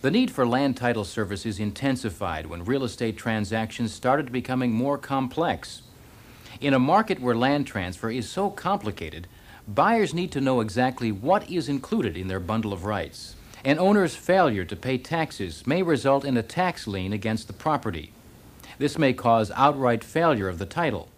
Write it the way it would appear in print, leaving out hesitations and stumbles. The need for land title services intensified when real estate transactions started becoming more complex. In a market where land transfer is so complicated, buyers need to know exactly what is included in their bundle of rights. An owner's failure to pay taxes may result in a tax lien against the property. This may cause outright failure of the title.